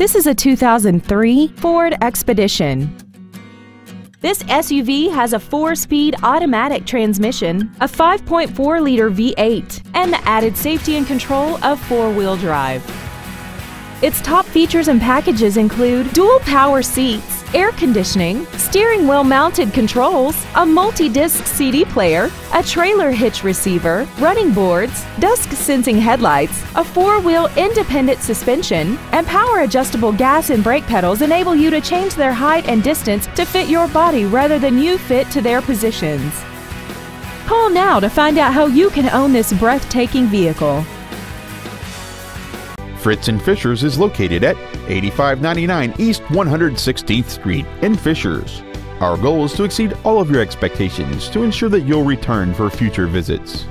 This is a 2003 Ford Expedition. This SUV has a 4-speed automatic transmission, a 5.4-liter V8, and the added safety and control of 4-wheel drive. Its top features and packages include dual power seats, air conditioning, steering wheel mounted controls, a multi-disc CD player, a trailer hitch receiver, running boards, dusk sensing headlights, a 4-wheel independent suspension, and power adjustable gas and brake pedals enable you to change their height and distance to fit your body rather than you fit to their positions. Call now to find out how you can own this breathtaking vehicle. Fritz and Fishers is located at 8599 East 116th Street in Fishers. Our goal is to exceed all of your expectations to ensure that you'll return for future visits.